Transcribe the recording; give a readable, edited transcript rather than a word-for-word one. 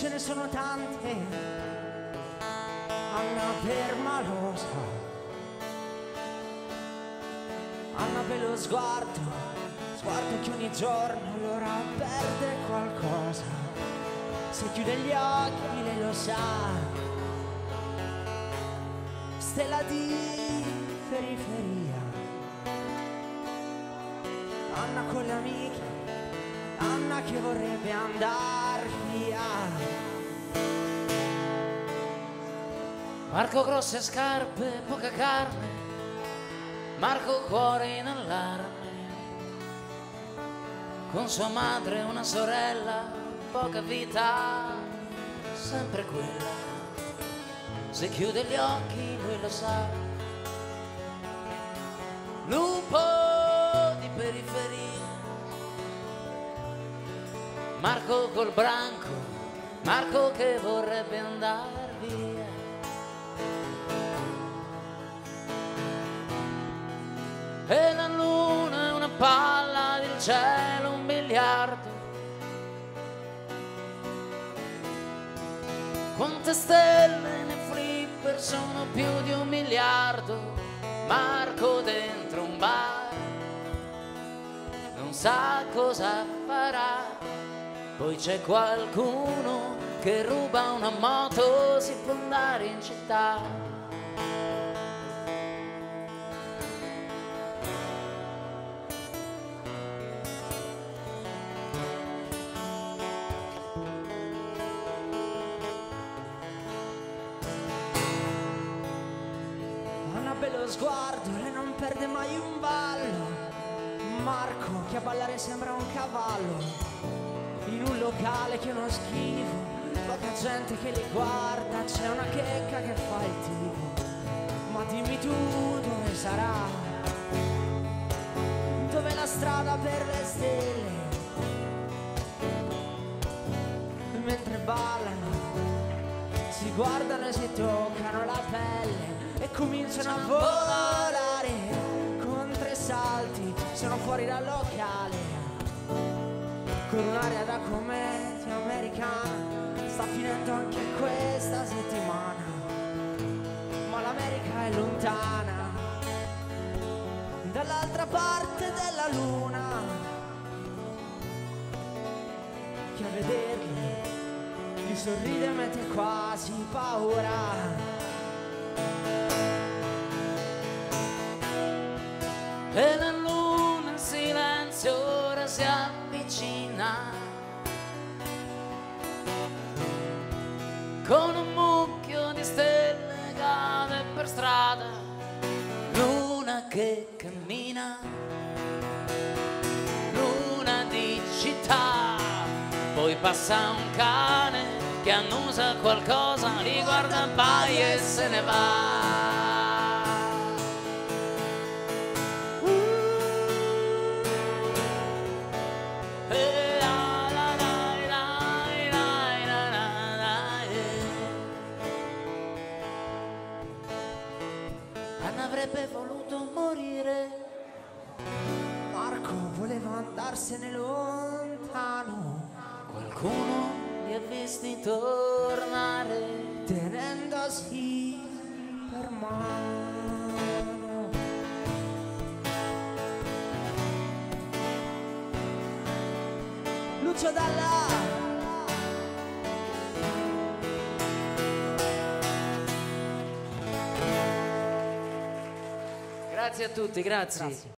ce ne sono tante, Anna permalosa, Anna per lo sguardo, sguardo che ogni giorno allora perde qualcosa. Se chiude gli occhi lei lo sa, stella di periferia. Anna con le amiche, Anna che vorrebbe andar via. Marco grosse scarpe, poca carne, Marco cuore in allarme, con sua madre una sorella, poca vita, sempre quella. Se chiude gli occhi lui lo sa, lupo di periferia. Marco col branco, Marco che vorrebbe andar via. E la luna è una palla, il cielo un miliardo, quante stelle nei flipper sono più di 1 miliardo. Marco dentro un bar non sa cosa farà. Poi c'è qualcuno che ruba una moto, si può andare in città. Anna bello sguardo, lei non perde mai un ballo. Marco che a ballare sembra un cavallo. In un locale che è uno schifo, poca gente che li guarda, c'è una checca che fa il tipo. Ma dimmi tu dove sarà, dove la strada per le stelle, e mentre ballano si guardano e si toccano la pelle e cominciano a volare. Con 3 salti sono fuori dal locale, con un'aria da commedia americana. Sta finendo anche questa settimana, ma l'America è lontana, dall'altra parte della luna, che a vederli gli sorride e mette quasi paura. E la luna in silenzio ora si avvicina, con un mucchio di stelle cade per strada. Luna che cammina, luna di città. Poi passa un cane che annusa qualcosa, li guarda vai e se ne va. Avrebbe voluto morire, Marco voleva andarsene lontano. Qualcuno li ha visti tornare, tenendosi per mano. Lucio Dalla. Grazie a tutti, grazie.